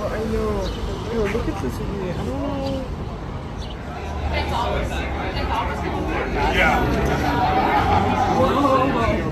Oh, I know. Yo, look at this again. I don't know.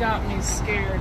Got me scared.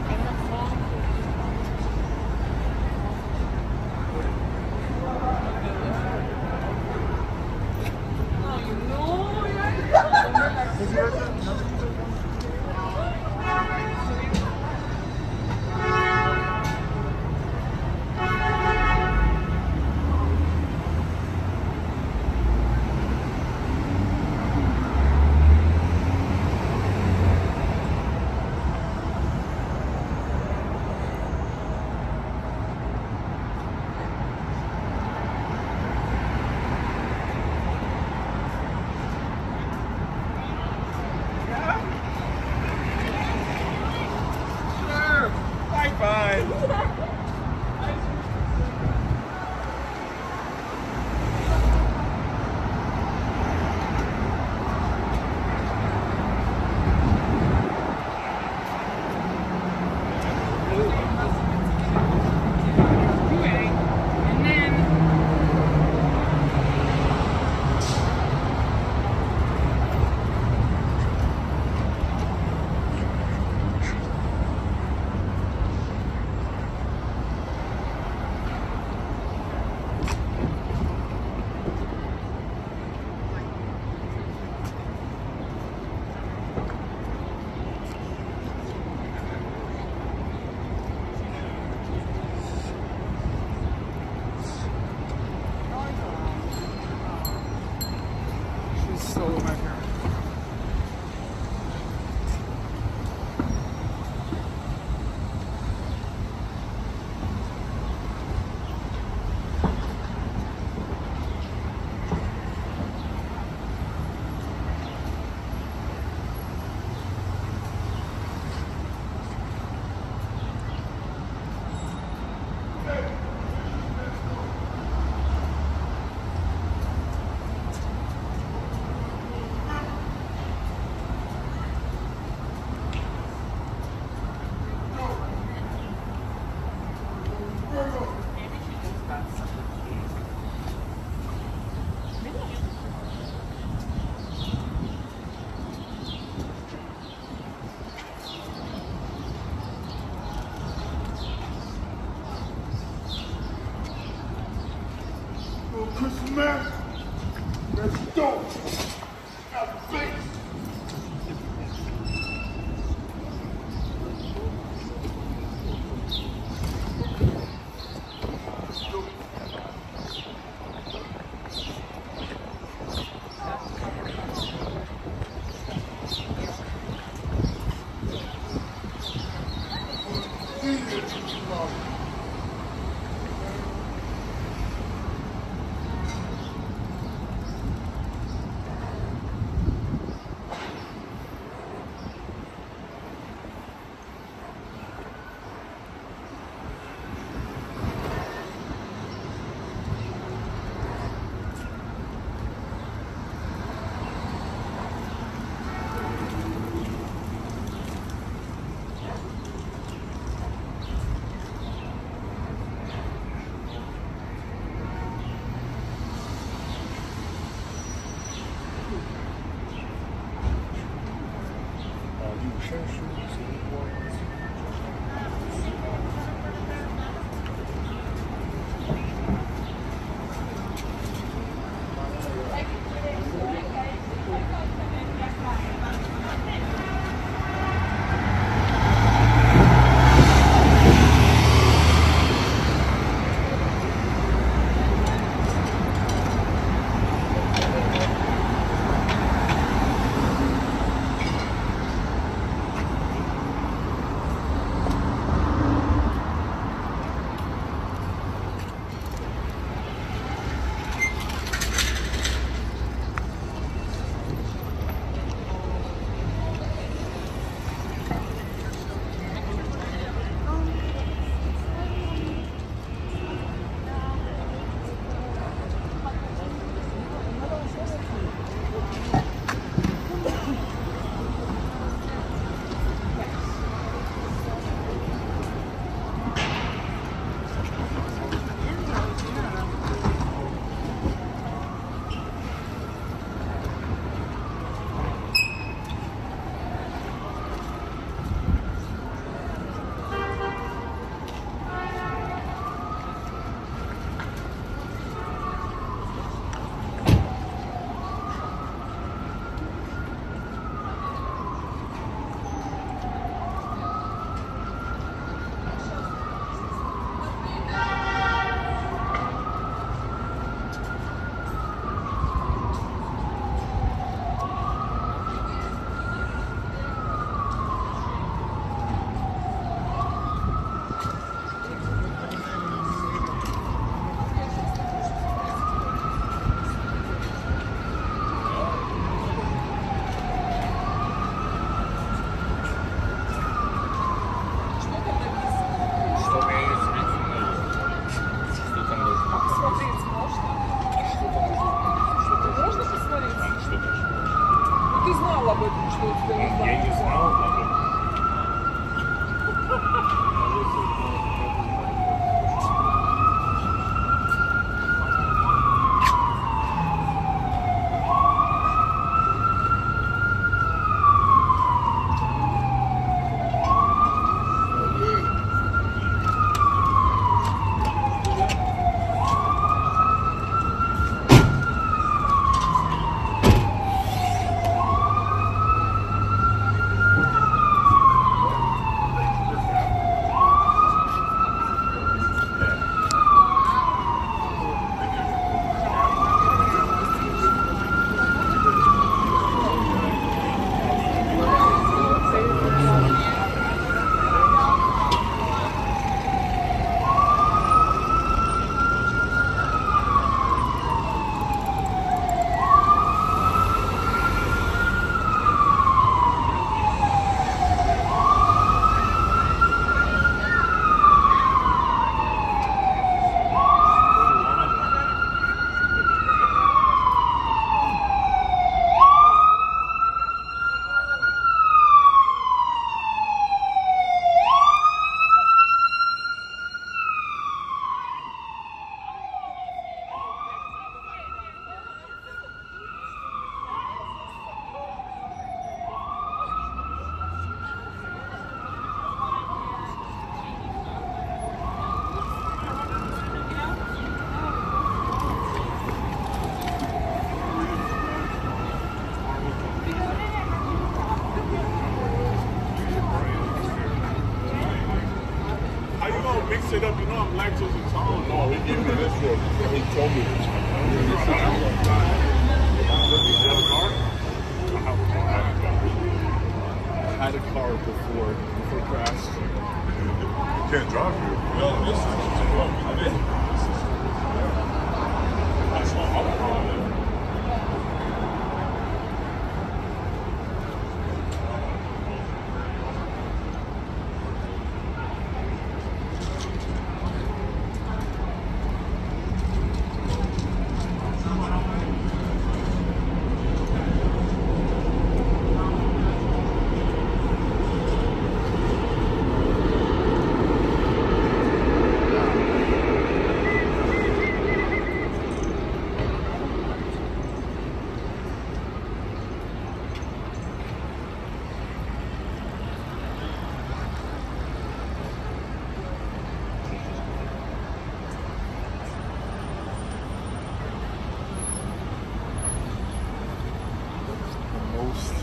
Coast.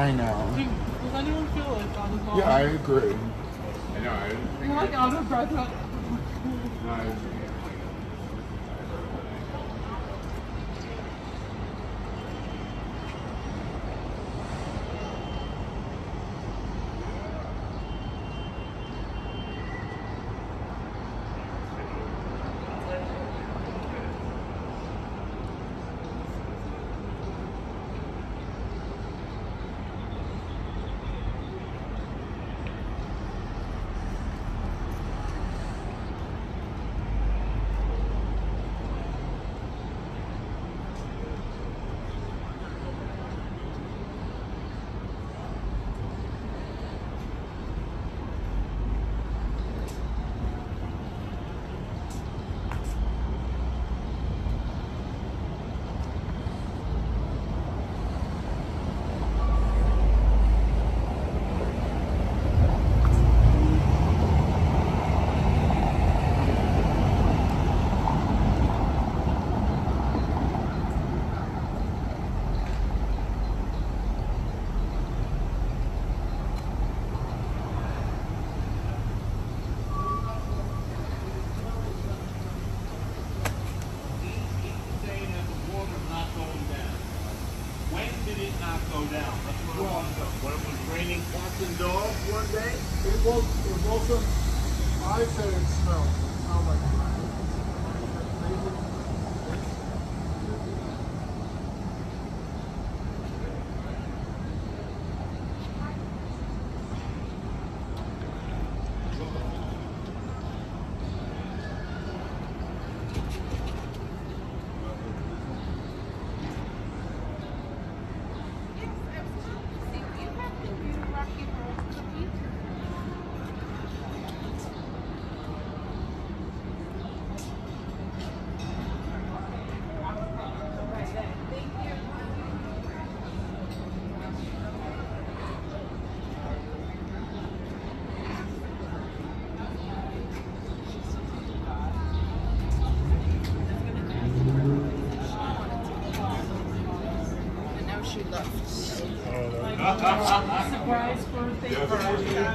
I know. Dude, does anyone feel like that as well? Yeah, I agree. I know, I didn't think you're like out of breath. No, I agree. I said it smelled. It smelled like that. Surprise birthday party.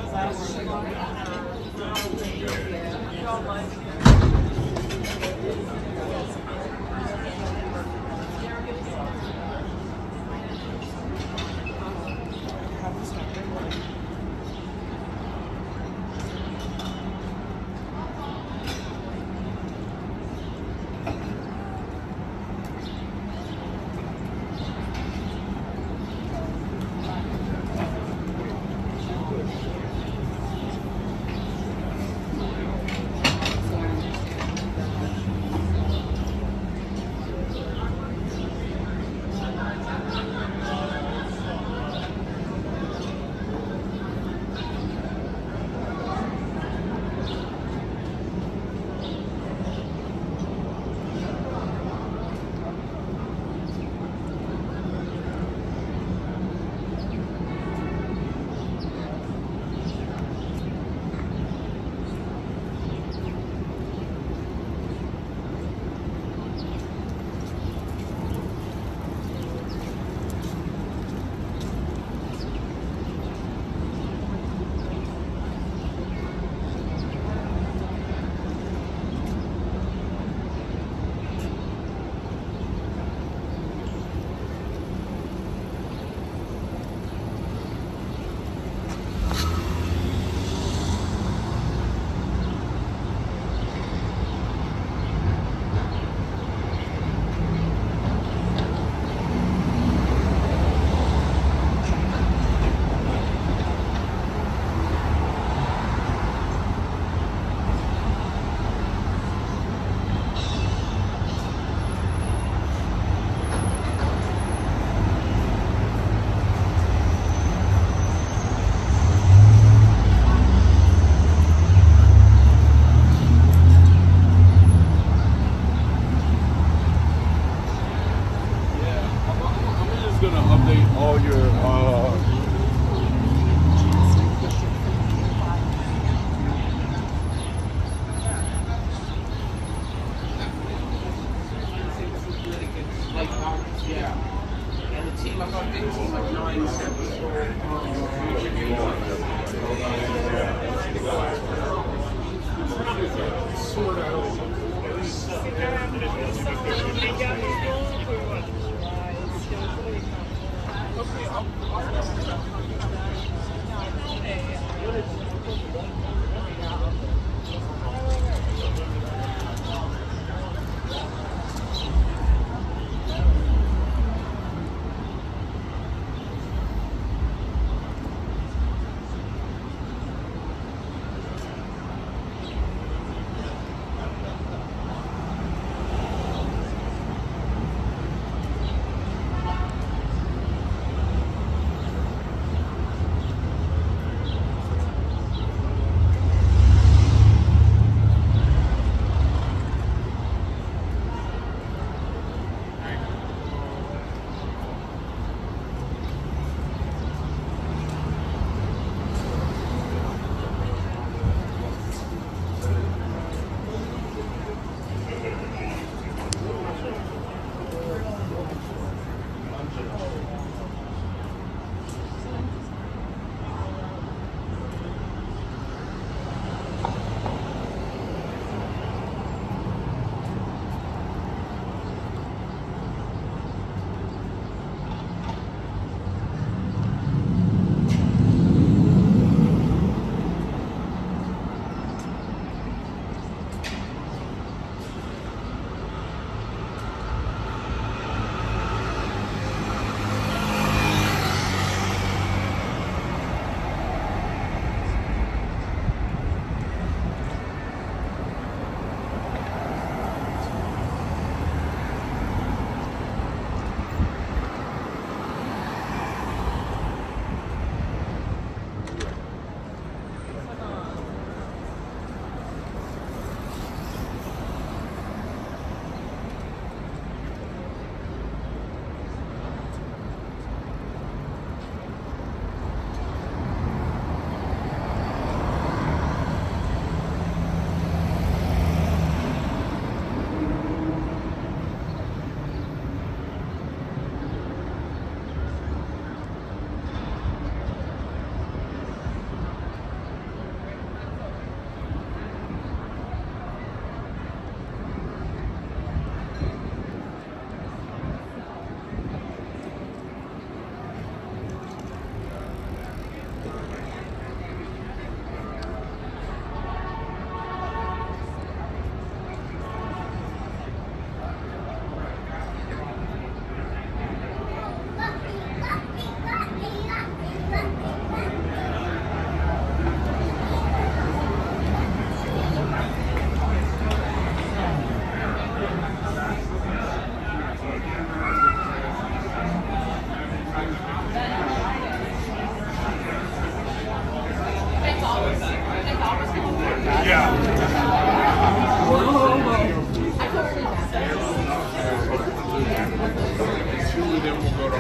Yeah. Surely then we'll go to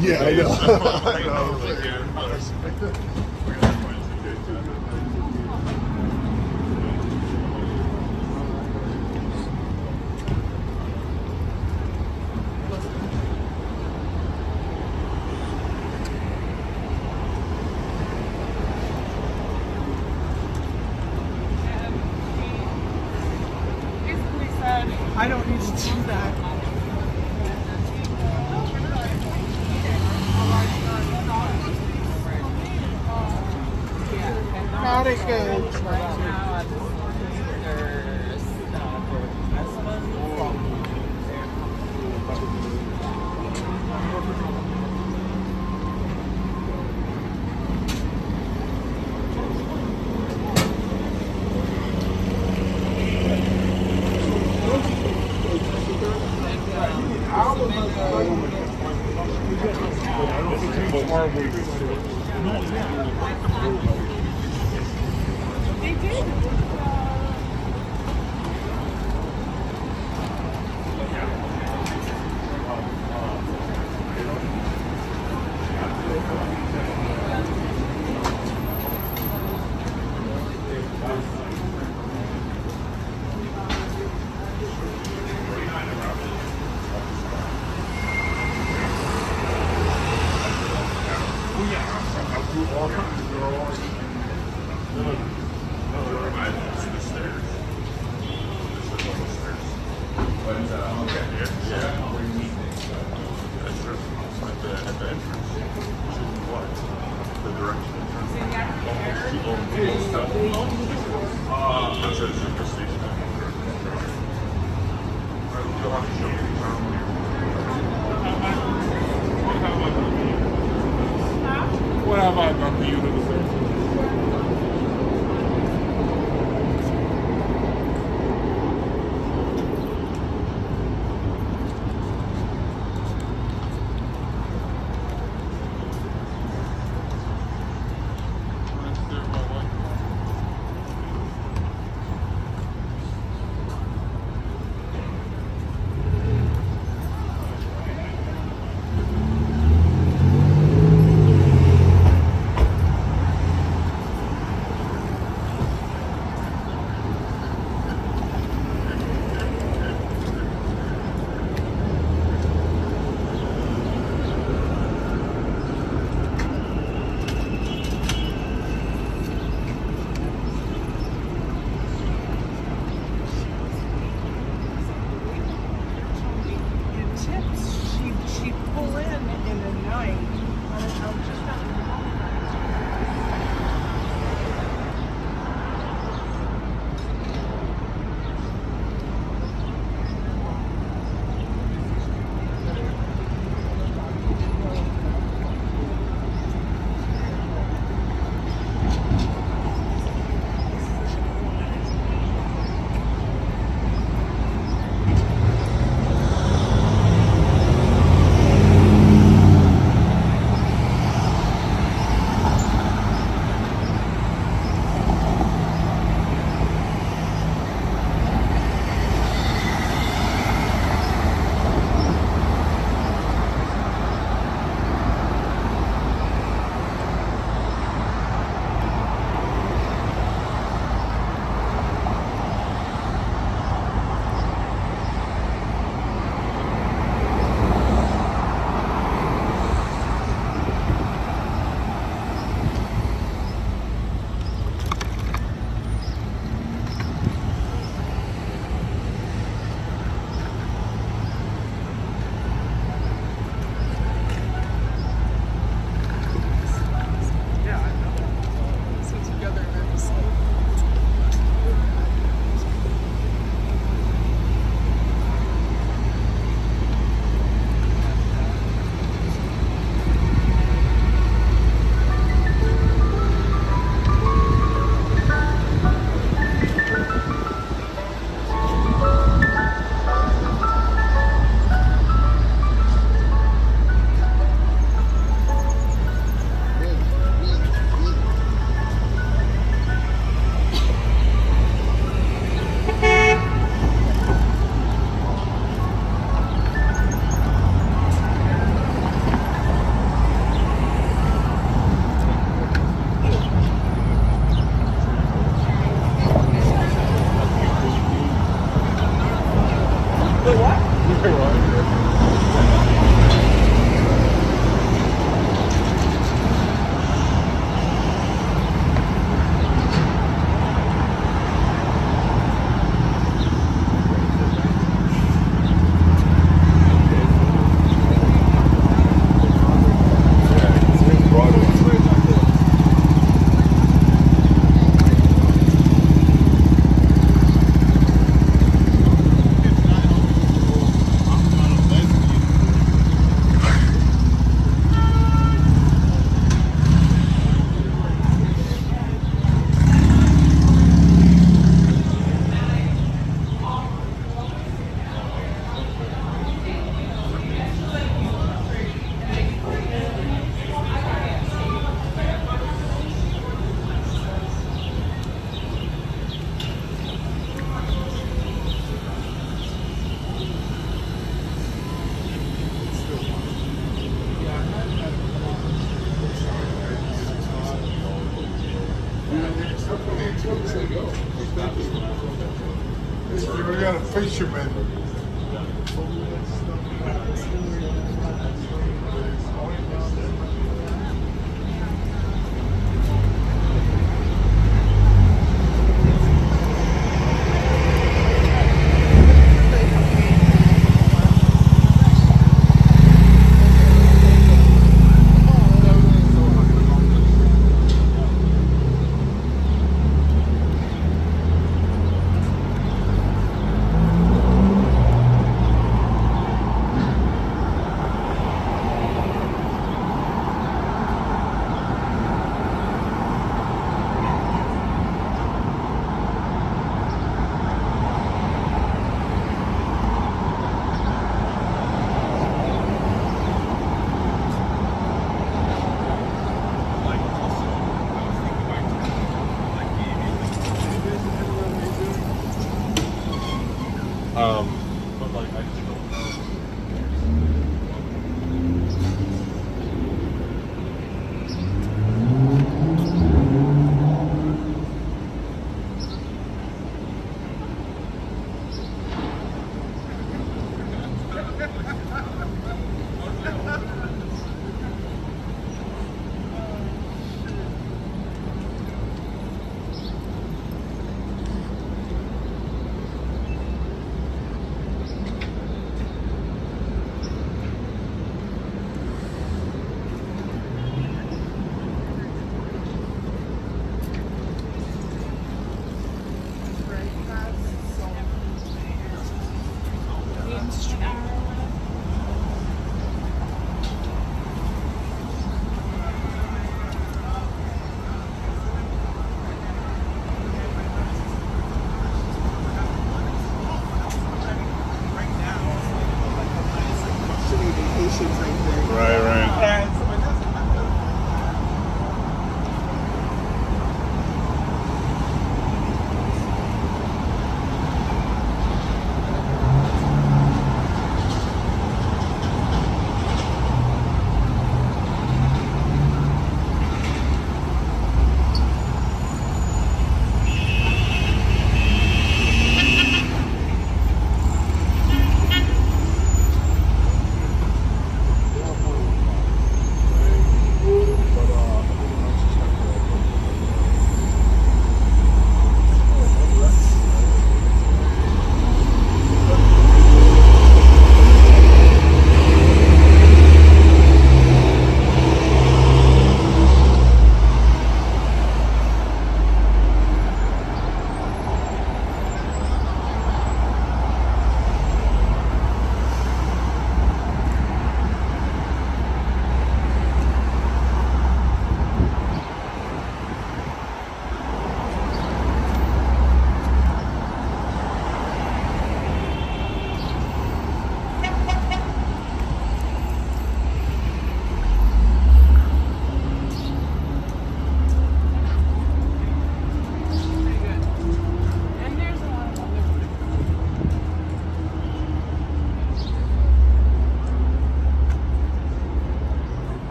Yeah, I know. I know. I don't need to do that. I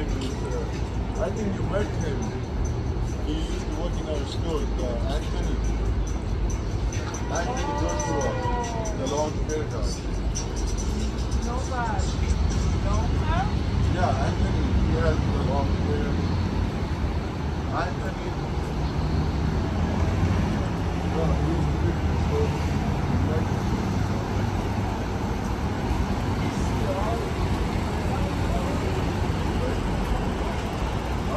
name is, I think you met him. He used to work in our store, Anthony. Anthony Joshua, the long hair guy. Long hair? Yeah, Anthony, he has the long hair. Anthony, he used to work in the store.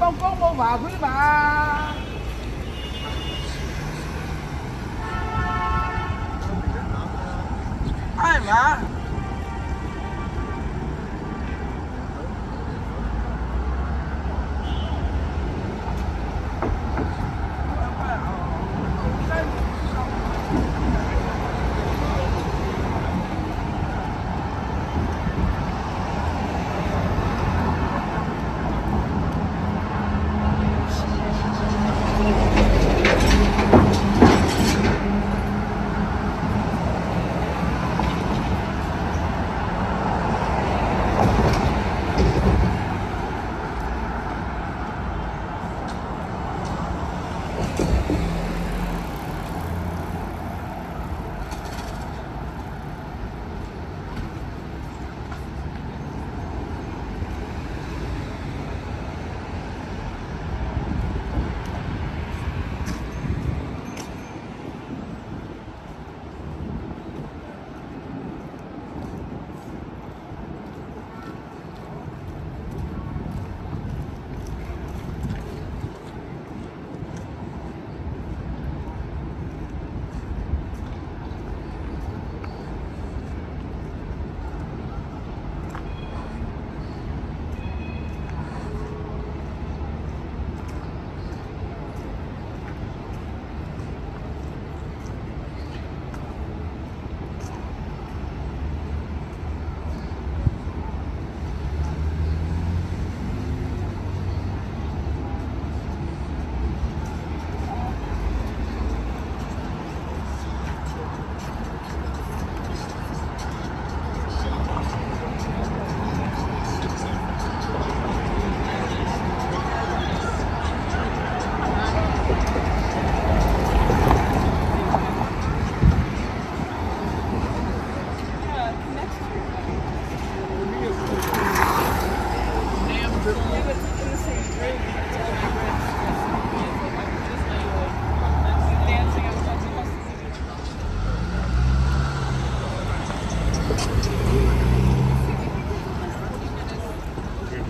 Không có mua vợ quý bà. Ai mà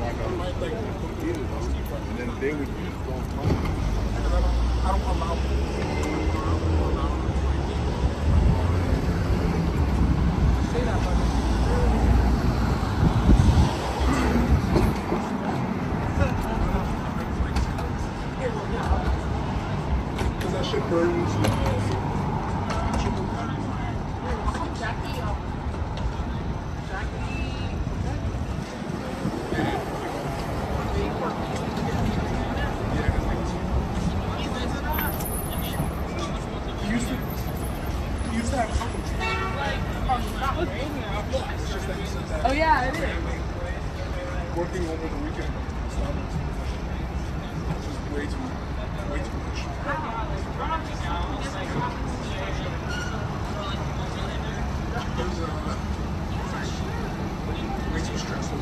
And then they would use those money. I don't allow them. Say that, buddy. Because that shit burns Jackie. Oh yeah, it is. Working over the weekend, it's just way too much. Way too stressful.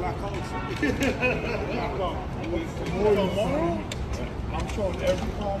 Tomorrow, I'm showing every home.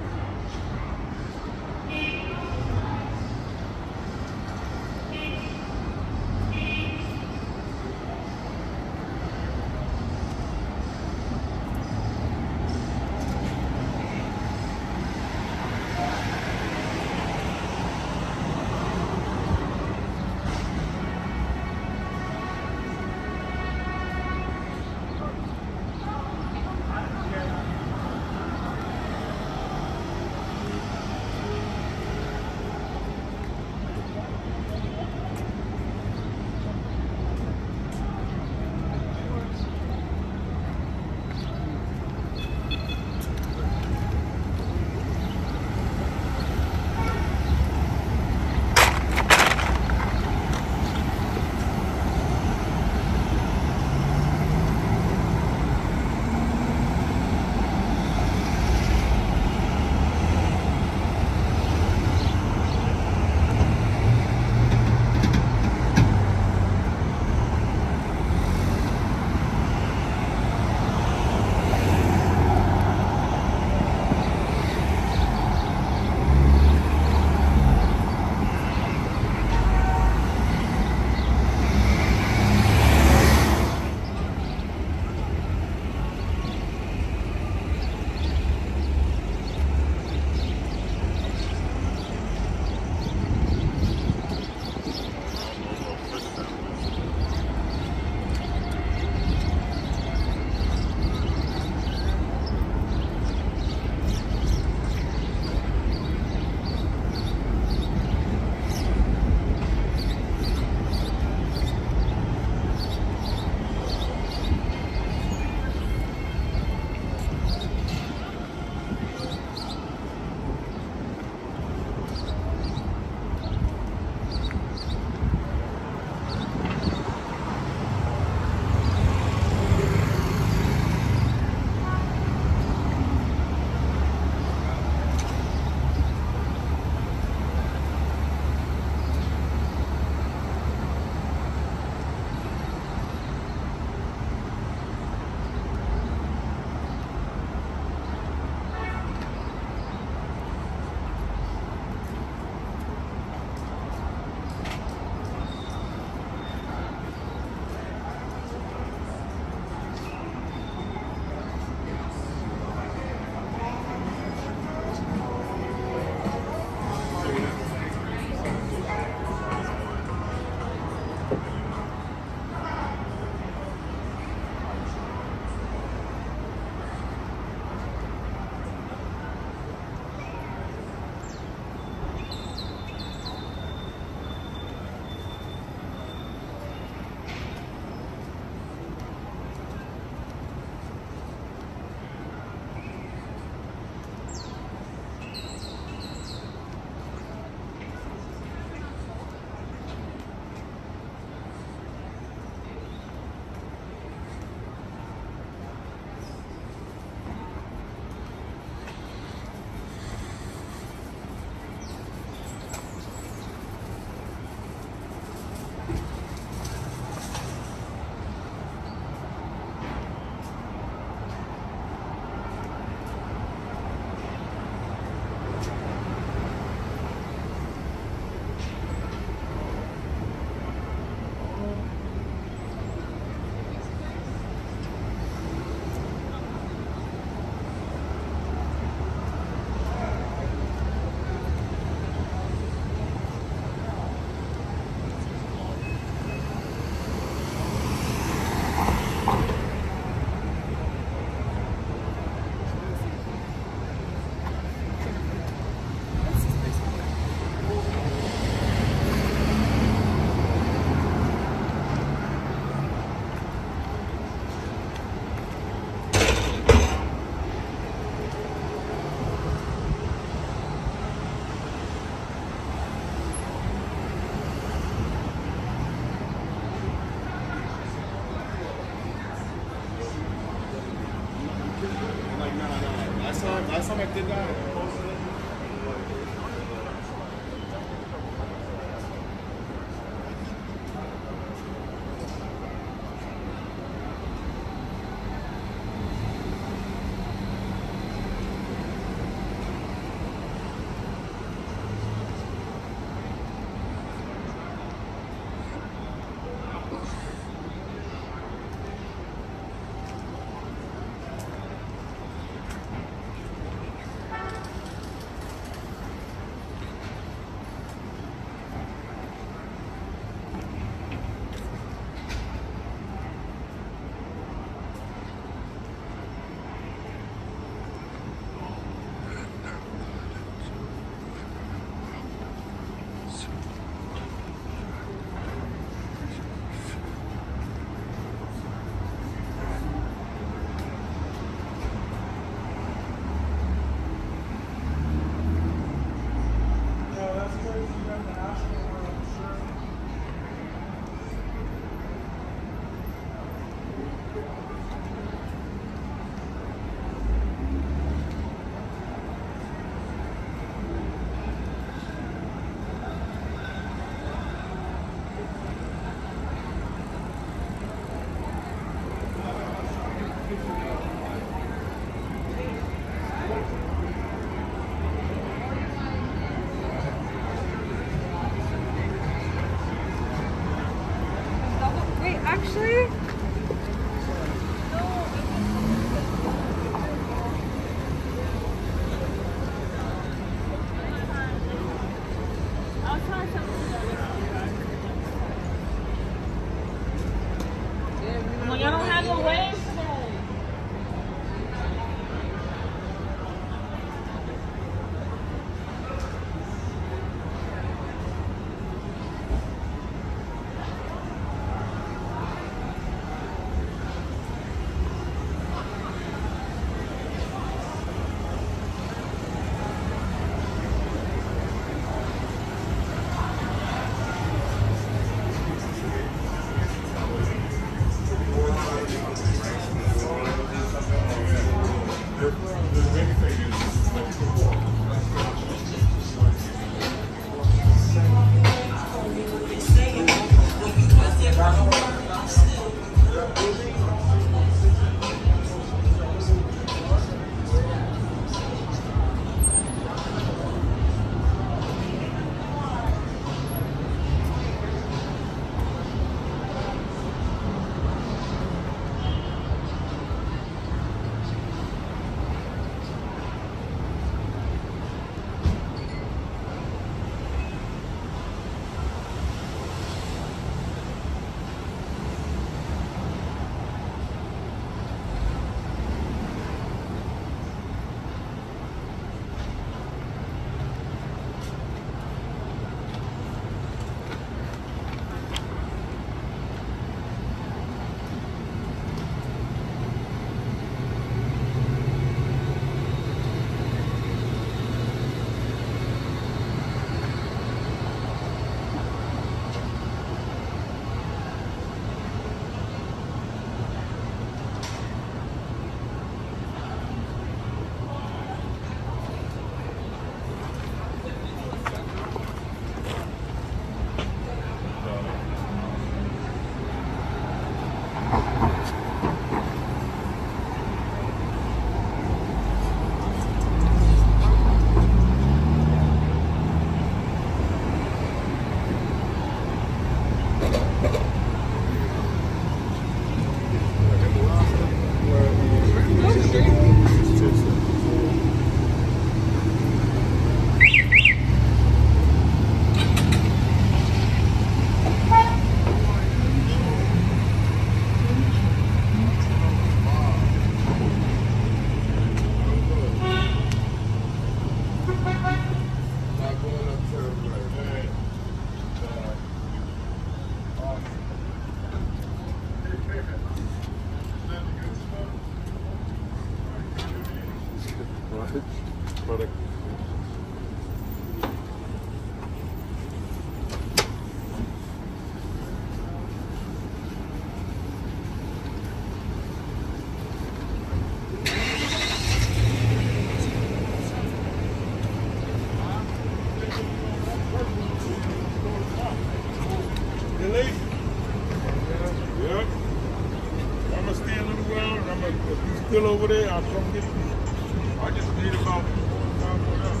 still over there or something. I just need about 4 or 5 more hours.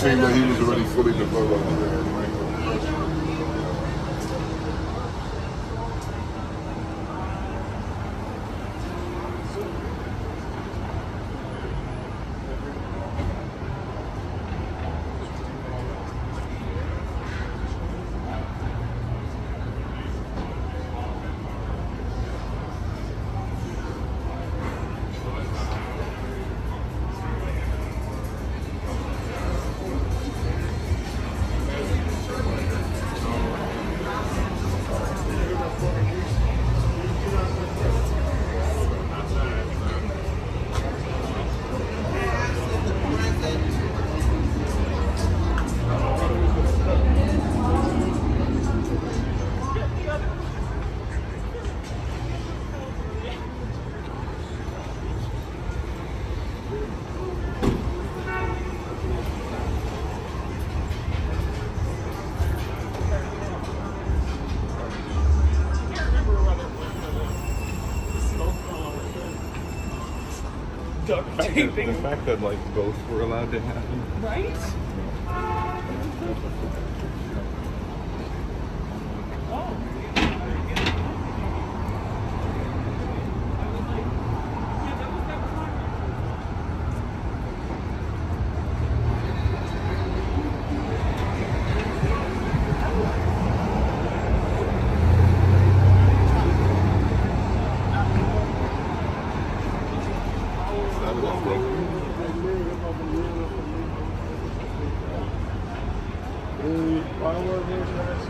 Seemed that he was already fully deployed on the ground. The fact that like both were allowed to happen. Right? I Marlowe there for us.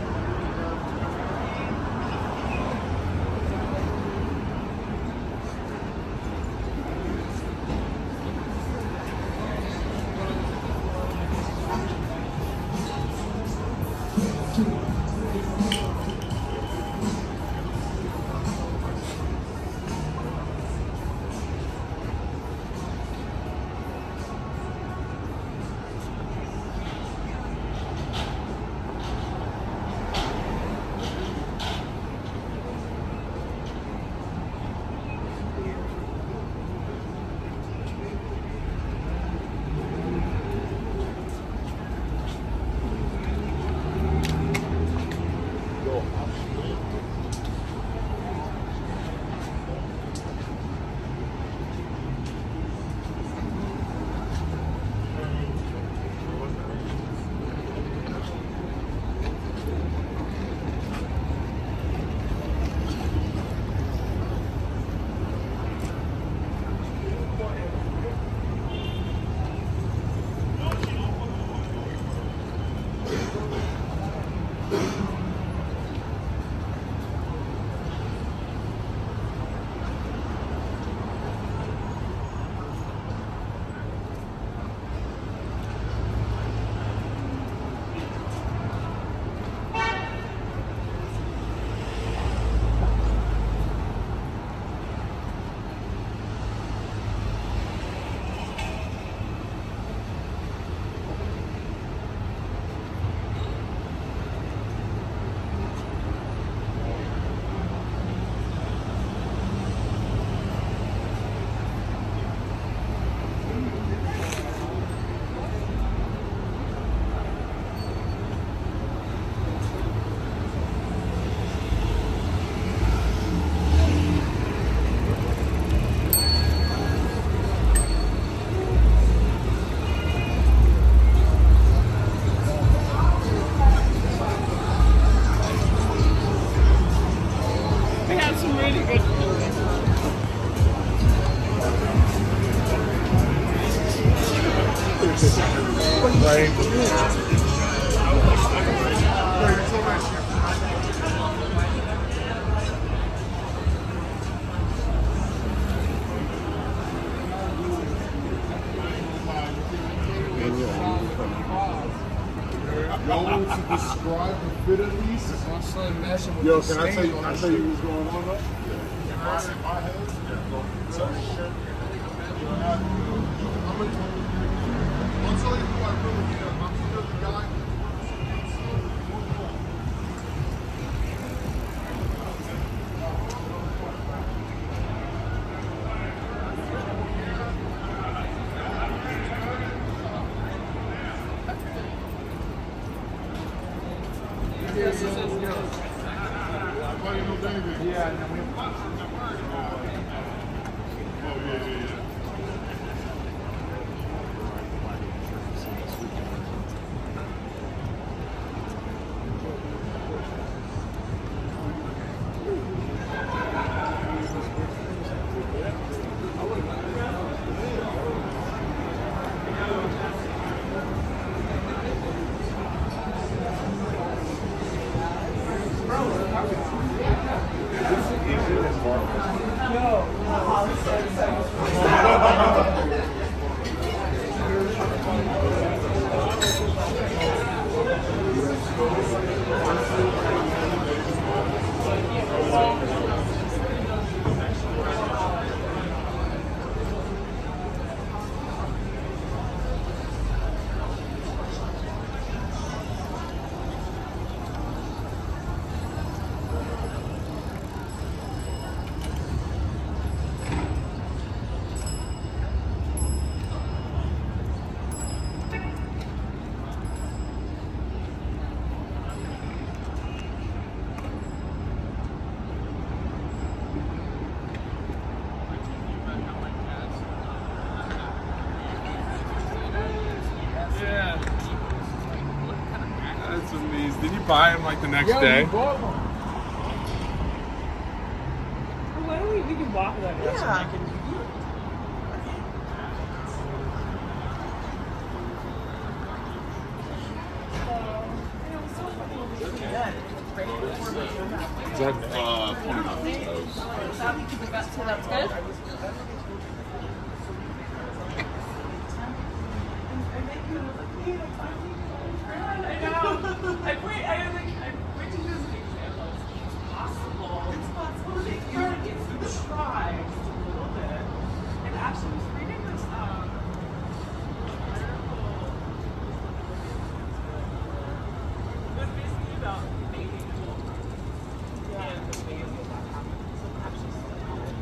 Yo, can I tell you? Can I tell you what's going on? Buy them like the next day. Well, why don't we can walk that? Yeah. Way. I can do it. Is that so that's good? I know. I wait to use an example. It's possible. It's possible that you're into the tribe a little bit. And actually, I was reading this article. It was basically about making children. Yeah. And the thing is that happened. So I'm actually still on it.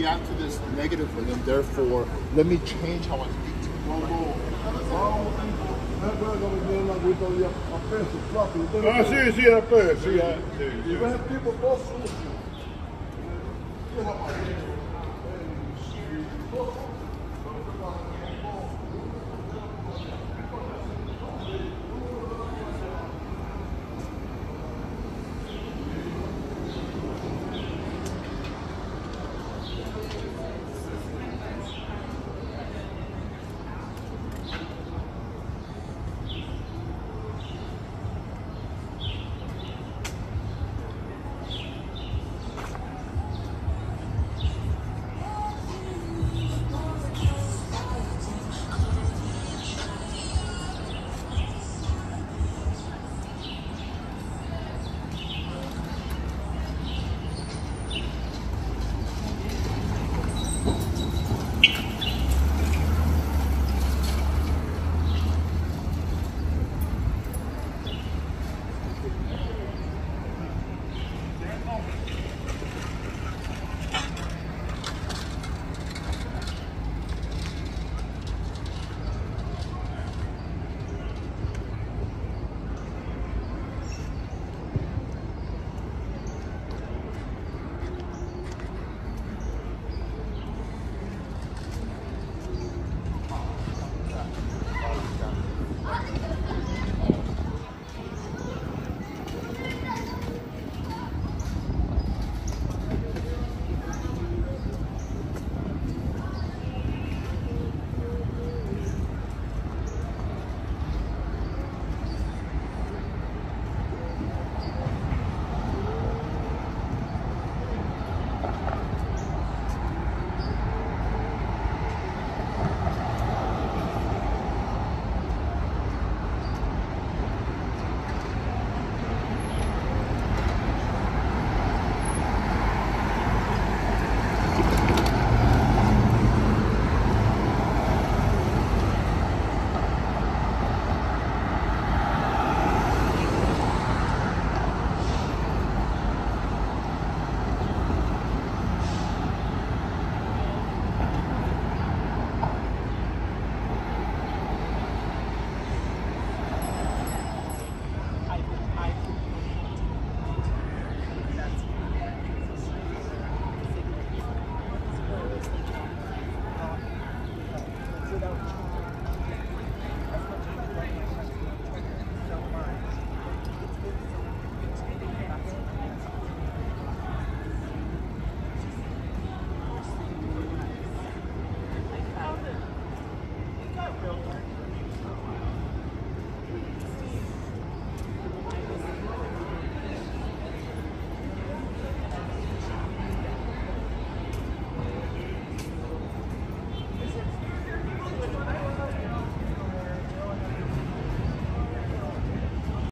React to this negatively, and therefore, let me change how I speak to people. You have people both.